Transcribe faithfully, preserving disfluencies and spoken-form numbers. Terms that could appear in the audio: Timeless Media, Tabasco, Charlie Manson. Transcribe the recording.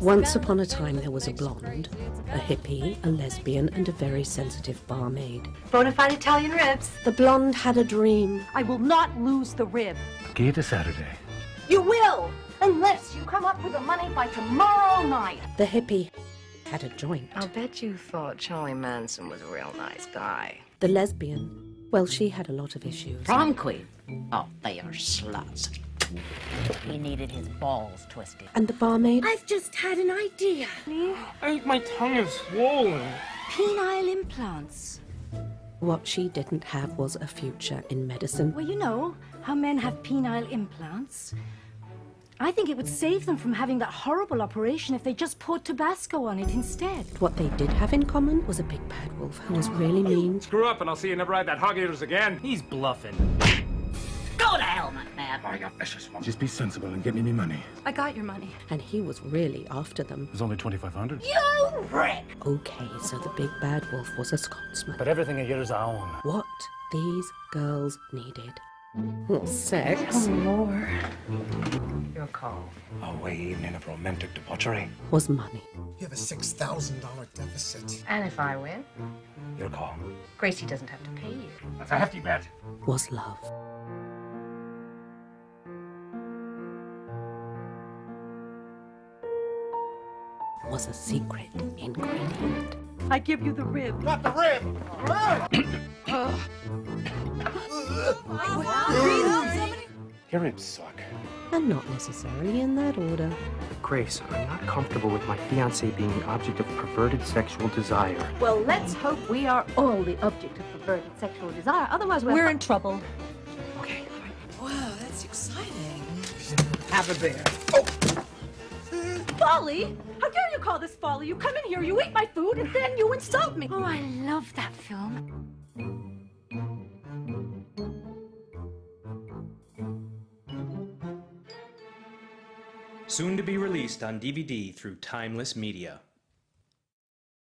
Once upon a time, there was a blonde, a hippie, a lesbian, and a very sensitive barmaid. Bonafide Italian ribs. The blonde had a dream. I will not lose the rib. Gator Saturday. You will, unless you come up with the money by tomorrow night. The hippie had a joint. I'll bet you thought Charlie Manson was a real nice guy. The lesbian, well, she had a lot of issues. Prom queen. Oh, they are sluts. He needed his balls twisted. And the barmaid? I've just had an idea. I think my tongue is swollen. Penile implants. What she didn't have was a future in medicine. Well, you know how men have penile implants. I think it would save them from having that horrible operation if they just poured Tabasco on it instead. What they did have in common was a big bad wolf who was really mean. Screw up and I'll see you never ride that hog eaters again. He's bluffing. Go to hell, man. Oh, you're vicious one. Just be sensible and get me me money. I got your money. And he was really after them. There's only twenty-five hundred. You prick! Okay, so the big bad wolf was a Scotsman. But everything here is our own. What these girls needed. Well, sex. Oh, Lord. Your call. A way evening of romantic debauchery. Was money. You have a six thousand dollar deficit. And if I win? Your call. Gracie doesn't have to pay you. That's a hefty bet. Was love. Was a secret ingredient. I give you the rib. Not the rib! Your ribs suck. And not necessarily in that order. Grace, I'm not comfortable with my fiancé being the object of perverted sexual desire. Well, let's hope we are all the object of perverted sexual desire. Otherwise, we're... We're in trouble. Okay. Wow, that's exciting. Have a beer. Oh! Folly? How dare you call this folly? You come in here, you eat my food, and then you insult me. Oh, I love that film. Soon to be released on D V D through Timeless Media.